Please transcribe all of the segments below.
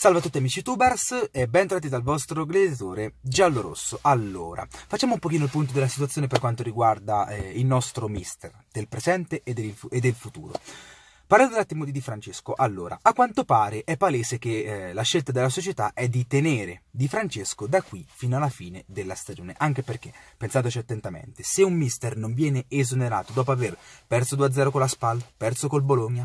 Salve a tutti amici youtubers e bentornati dal vostro gladiatore giallorosso. Allora, facciamo un pochino il punto della situazione per quanto riguarda il nostro mister del presente e del futuro. Parlando un attimo di Di Francesco, allora, a quanto pare è palese che la scelta della società è di tenere Di Francesco da qui fino alla fine della stagione, anche perché, pensateci attentamente, se un mister non viene esonerato dopo aver perso 2-0 con la Spal, perso col Bologna,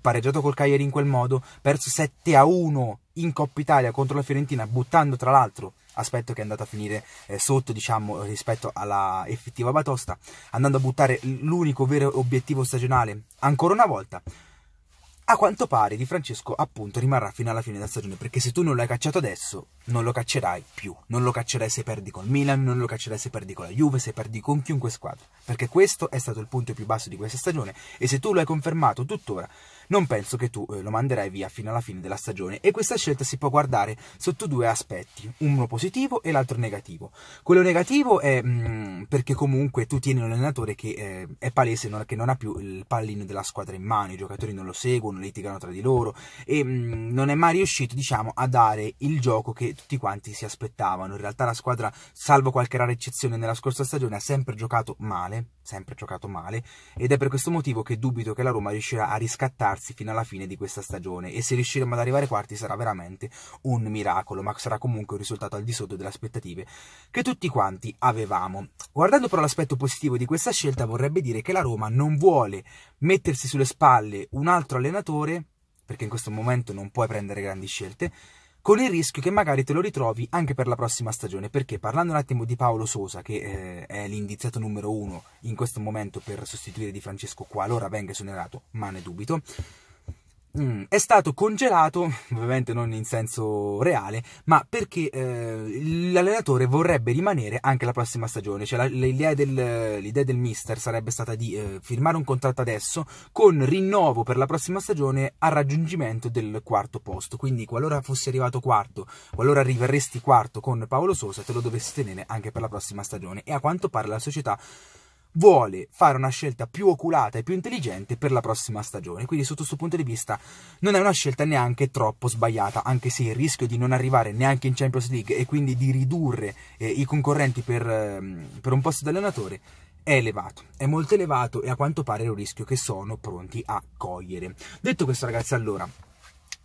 pareggiato col Cagliari in quel modo, perso 7-1 in Coppa Italia contro la Fiorentina, buttando tra l'altro, aspetto che è andato a finire sotto, diciamo, rispetto alla effettiva batosta, andando a buttare l'unico vero obiettivo stagionale ancora una volta. A quanto pare Di Francesco appunto rimarrà fino alla fine della stagione, perché se tu non l'hai cacciato adesso non lo caccerai più, non lo caccerai se perdi col Milan, non lo caccerai se perdi con la Juve, se perdi con chiunque squadra, perché questo è stato il punto più basso di questa stagione e se tu lo hai confermato tuttora non penso che tu lo manderai via fino alla fine della stagione. E questa scelta si può guardare sotto due aspetti, uno positivo e l'altro negativo. Quello negativo è perché comunque tu tieni un allenatore che è palese che non ha più il pallino della squadra in mano, i giocatori non lo seguono, litigano tra di loro e non è mai riuscito, diciamo, a dare il gioco che tutti quanti si aspettavano. In realtà la squadra, salvo qualche rara eccezione nella scorsa stagione, ha sempre giocato male ed è per questo motivo che dubito che la Roma riuscirà a riscattarsi fino alla fine di questa stagione, e se riusciremo ad arrivare quarti sarà veramente un miracolo, ma sarà comunque un risultato al di sotto delle aspettative che tutti quanti avevamo. Guardando però l'aspetto positivo di questa scelta, vorrebbe dire che la Roma non vuole mettersi sulle spalle un altro allenatore, perché in questo momento non puoi prendere grandi scelte, con il rischio che magari te lo ritrovi anche per la prossima stagione. Perché parlando un attimo di Paulo Sousa, che è l'indiziato numero uno in questo momento per sostituire Di Francesco qualora venga esonerato, ma ne dubito, è stato congelato, ovviamente non in senso reale, ma perché l'allenatore vorrebbe rimanere anche la prossima stagione. Cioè l'idea del mister sarebbe stata di firmare un contratto adesso con rinnovo per la prossima stagione al raggiungimento del quarto posto, quindi qualora fossi arrivato quarto, qualora arriveresti quarto con Paulo Sousa, te lo dovessi tenere anche per la prossima stagione. E a quanto pare la società vuole fare una scelta più oculata e più intelligente per la prossima stagione, quindi sotto questo punto di vista non è una scelta neanche troppo sbagliata, anche se il rischio di non arrivare neanche in Champions League e quindi di ridurre i concorrenti per un posto di allenatore è elevato, è molto elevato, e a quanto pare è un rischio che sono pronti a cogliere. Detto questo ragazzi, allora,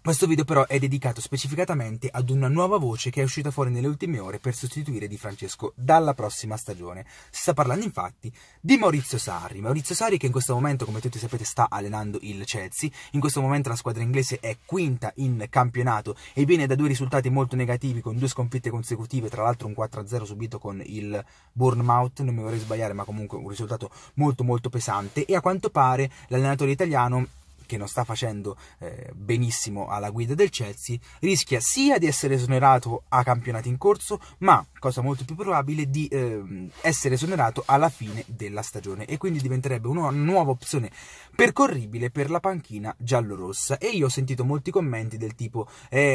questo video però è dedicato specificatamente ad una nuova voce che è uscita fuori nelle ultime ore per sostituire Di Francesco dalla prossima stagione. Si sta parlando infatti di Maurizio Sarri. Maurizio Sarri, che in questo momento, come tutti sapete, sta allenando il Chelsea. In questo momento la squadra inglese è quinta in campionato e viene da due risultati molto negativi, con due sconfitte consecutive, tra l'altro un 4-0 subito con il Bournemouth, non mi vorrei sbagliare, ma comunque un risultato molto molto pesante. E a quanto pare l'allenatore italiano, che non sta facendo benissimo alla guida del Chelsea, rischia sia di essere esonerato a campionati in corso, ma, cosa molto più probabile, di essere esonerato alla fine della stagione, e quindi diventerebbe una nuova opzione percorribile per la panchina giallorossa. E io ho sentito molti commenti del tipo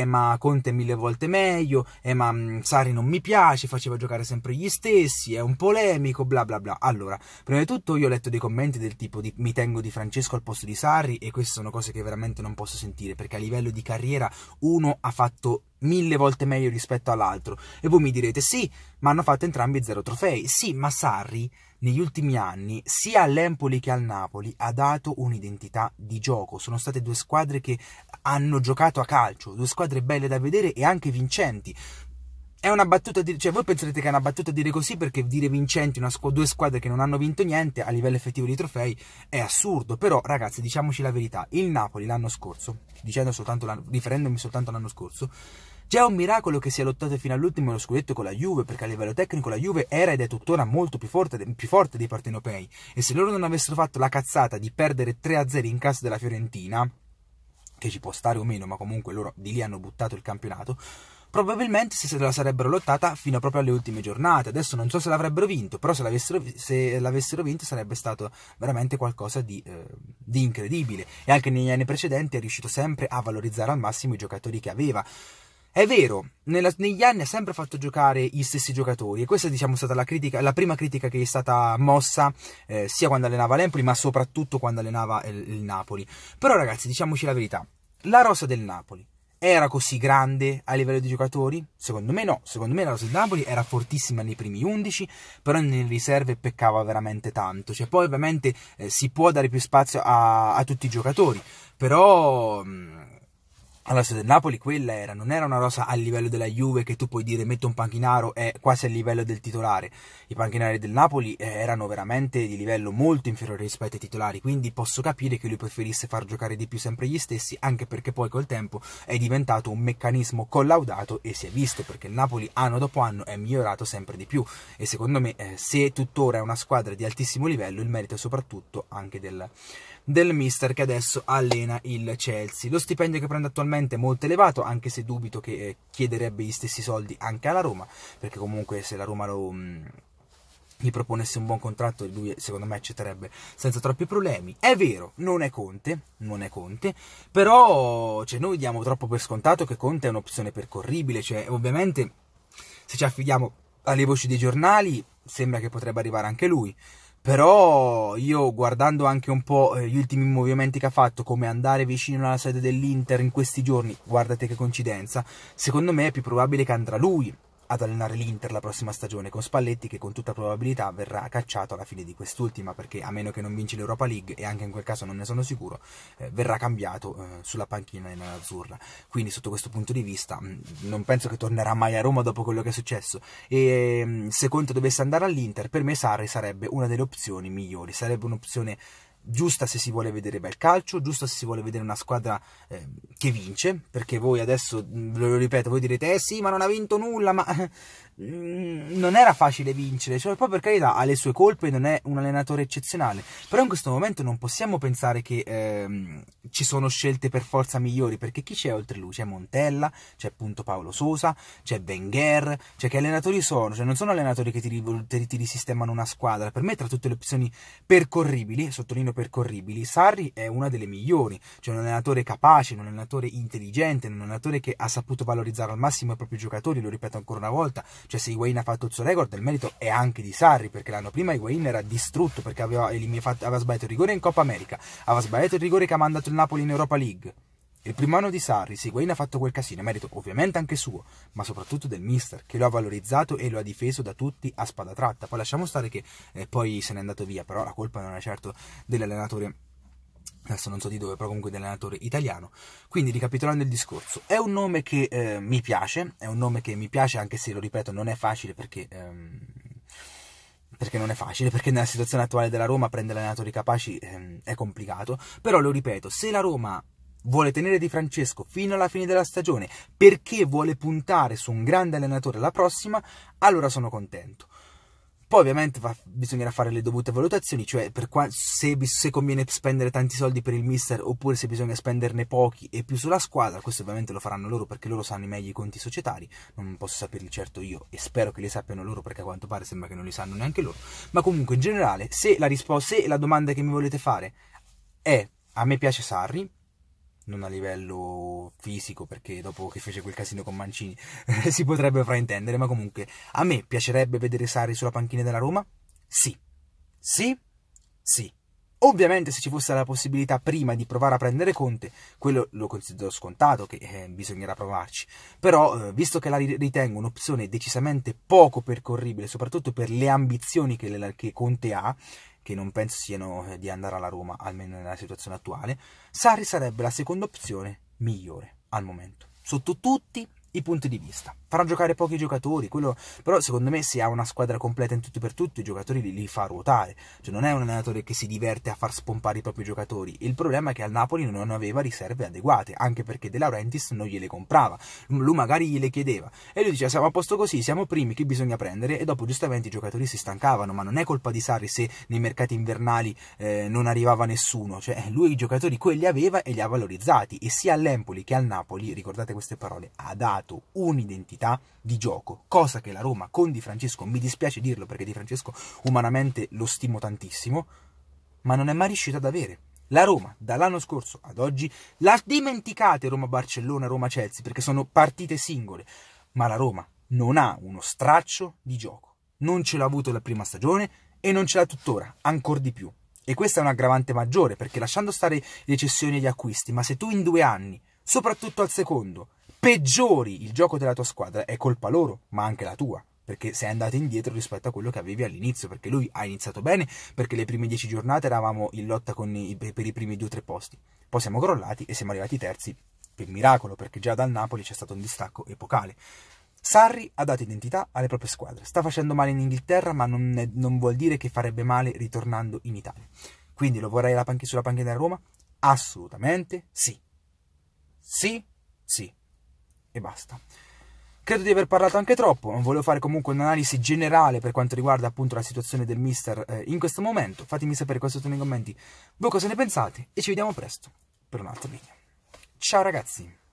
ma Conte è 1000 volte meglio, ma Sarri non mi piace, faceva giocare sempre gli stessi, è un polemico, bla bla bla. Allora, prima di tutto io ho letto dei commenti del tipo di mi tengo Di Francesco al posto di Sarri, e queste sono cose che veramente non posso sentire, perché a livello di carriera uno ha fatto 1000 volte meglio rispetto all'altro. E voi mi direte sì, ma hanno fatto entrambi 0 trofei. Sì, ma Sarri negli ultimi anni, sia all'Empoli che al Napoli, ha dato un'identità di gioco. Sono state due squadre che hanno giocato a calcio, due squadre belle da vedere e anche vincenti. È una battuta, cioè voi penserete che è una battuta dire così, perché dire vincenti, due squadre che non hanno vinto niente a livello effettivo di trofei, è assurdo. Però ragazzi, diciamoci la verità, il Napoli l'anno scorso, riferendomi soltanto all'anno scorso, già è un miracolo che sia lottato fino all'ultimo lo scudetto con la Juve, perché a livello tecnico la Juve era ed è tuttora molto più forte dei partenopei, e se loro non avessero fatto la cazzata di perdere 3-0 in casa della Fiorentina, che ci può stare o meno, ma comunque loro di lì hanno buttato il campionato, probabilmente se la sarebbero lottata fino proprio alle ultime giornate. Adesso non so se l'avrebbero vinto, però se l'avessero vinto sarebbe stato veramente qualcosa di incredibile. E anche negli anni precedenti è riuscito sempre a valorizzare al massimo i giocatori che aveva. È vero, negli anni ha sempre fatto giocare gli stessi giocatori, e questa è, diciamo, stata la prima critica che gli è stata mossa sia quando allenava l'Empoli, ma soprattutto quando allenava il Napoli. Però ragazzi, diciamoci la verità, la rosa del Napoli era così grande a livello di giocatori? Secondo me no, secondo me la rosa del Napoli era fortissima nei primi 11, però nelle riserve peccava veramente tanto. Cioè, poi ovviamente si può dare più spazio a tutti i giocatori, però... la rosa del Napoli quella era, non era una rosa a livello della Juve che tu puoi dire metto un panchinaro è quasi a livello del titolare. I panchinari del Napoli erano veramente di livello molto inferiore rispetto ai titolari, quindi posso capire che lui preferisse far giocare di più sempre gli stessi, anche perché poi col tempo è diventato un meccanismo collaudato e si è visto, perché il Napoli anno dopo anno è migliorato sempre di più e secondo me se tuttora è una squadra di altissimo livello, il merito è soprattutto anche del mister che adesso allena il Chelsea. Lo stipendio che prende attualmente è molto elevato, anche se dubito che chiederebbe gli stessi soldi anche alla Roma, perché comunque se la Roma gli proponesse un buon contratto lui secondo me accetterebbe senza troppi problemi. È vero, non è Conte, però cioè, noi diamo troppo per scontato che Conte è un'opzione percorribile, cioè ovviamente se ci affidiamo alle voci dei giornali sembra che potrebbe arrivare anche lui. Però io guardando anche un po' gli ultimi movimenti che ha fatto, come andare vicino alla sede dell'Inter in questi giorni, guardate che coincidenza, secondo me è più probabile che andrà lui ad allenare l'Inter la prossima stagione, con Spalletti che con tutta probabilità verrà cacciato alla fine di quest'ultima, perché a meno che non vinci l'Europa League, e anche in quel caso non ne sono sicuro, verrà cambiato sulla panchina in azzurra. Quindi sotto questo punto di vista non penso che tornerà mai a Roma dopo quello che è successo, e se Conte dovesse andare all'Inter, per me Sarri sarebbe una delle opzioni migliori, sarebbe un'opzione giusta se si vuole vedere bel calcio, giusta se si vuole vedere una squadra che vince, perché voi adesso, ve lo ripeto, voi direte sì ma non ha vinto nulla, ma non era facile vincere, cioè poi per carità ha le sue colpe, non è un allenatore eccezionale, però in questo momento non possiamo pensare che ci sono scelte per forza migliori, perché chi c'è oltre lui? C'è Montella, c'è appunto Paulo Sousa, c'è Ben Gher, cioè che allenatori sono? Cioè non sono allenatori che ti risistemano una squadra. Per me tra tutte le opzioni percorribili, sottolineo percorribili, Sarri è una delle migliori, cioè un allenatore capace, un allenatore intelligente, un allenatore che ha saputo valorizzare al massimo i propri giocatori, lo ripeto ancora una volta, cioè se Higuain ha fatto il suo record, il merito è anche di Sarri, perché l'anno prima Higuain era distrutto perché aveva sbagliato il rigore in Coppa America, aveva sbagliato il rigore che ha mandato il Napoli in Europa League. Il primo anno di Sarri, se Higuain ha fatto quel casino, merito ovviamente anche suo, ma soprattutto del mister, che lo ha valorizzato e lo ha difeso da tutti a spada tratta. Poi lasciamo stare che poi se n'è andato via, però la colpa non è certo dell'allenatore, adesso non so di dove, però comunque dell'allenatore italiano. Quindi ricapitolando il discorso, è un nome che mi piace, anche se lo ripeto non è facile, perché non è facile, perché nella situazione attuale della Roma prendere allenatori capaci è complicato, però lo ripeto, se la Roma vuole tenere Di Francesco fino alla fine della stagione perché vuole puntare su un grande allenatore la prossima, allora sono contento. Poi ovviamente bisognerà fare le dovute valutazioni, cioè per se conviene spendere tanti soldi per il mister oppure se bisogna spenderne pochi e più sulla squadra. Questo ovviamente lo faranno loro, perché loro sanno meglio i conti societari, non posso saperli certo io e spero che li sappiano loro, perché a quanto pare sembra che non li sanno neanche loro. Ma comunque in generale, se la domanda che mi volete fare è: a me piace Sarri, non a livello fisico, perché dopo che fece quel casino con Mancini si potrebbe fraintendere, ma comunque a me piacerebbe vedere Sarri sulla panchina della Roma? Sì. Ovviamente se ci fosse la possibilità prima di provare a prendere Conte, quello lo considero scontato, che bisognerà provarci, però visto che la ritengo un'opzione decisamente poco percorribile, soprattutto per le ambizioni che Conte ha, che non penso siano di andare alla Roma, almeno nella situazione attuale, Sarri sarebbe la seconda opzione migliore al momento, sotto tutti i punti di vista. Farà giocare pochi giocatori, quello, però secondo me se ha una squadra completa in tutto e per tutto, i giocatori li fa ruotare, cioè non è un allenatore che si diverte a far spompare i propri giocatori. Il problema è che al Napoli non aveva riserve adeguate, anche perché De Laurentiis non gliele comprava, lui magari gliele chiedeva e lui diceva siamo a posto così, siamo primi, che bisogna prendere, e dopo giustamente i giocatori si stancavano. Ma non è colpa di Sarri se nei mercati invernali non arrivava nessuno, cioè lui i giocatori quelli aveva e li ha valorizzati, e sia all'Empoli che al Napoli, ricordate queste parole, ha dato un'identità di gioco, cosa che la Roma con Di Francesco, mi dispiace dirlo perché Di Francesco umanamente lo stimo tantissimo, ma non è mai riuscita ad avere. La Roma dall'anno scorso ad oggi, la dimenticate Roma-Barcellona, Roma-Chelsea, perché sono partite singole, ma la Roma non ha uno straccio di gioco, non ce l'ha avuto la prima stagione e non ce l'ha tuttora, ancor di più, e questa è un aggravante maggiore, perché lasciando stare le cessioni e gli acquisti, ma se tu in 2 anni soprattutto al secondo, peggiori il gioco della tua squadra, è colpa loro, ma anche la tua, perché sei andato indietro rispetto a quello che avevi all'inizio, perché lui ha iniziato bene, perché le prime 10 giornate eravamo in lotta per i primi 2 o 3 posti, poi siamo crollati e siamo arrivati terzi per miracolo, perché già dal Napoli c'è stato un distacco epocale. Sarri ha dato identità alle proprie squadre, sta facendo male in Inghilterra, ma non vuol dire che farebbe male ritornando in Italia, quindi lo vorrei sulla panchina a Roma? Assolutamente sì, sì, sì, e basta. Credo di aver parlato anche troppo, non volevo fare comunque un'analisi generale per quanto riguarda appunto la situazione del mister in questo momento. Fatemi sapere qua sotto nei commenti voi cosa ne pensate e ci vediamo presto per un altro video. Ciao ragazzi!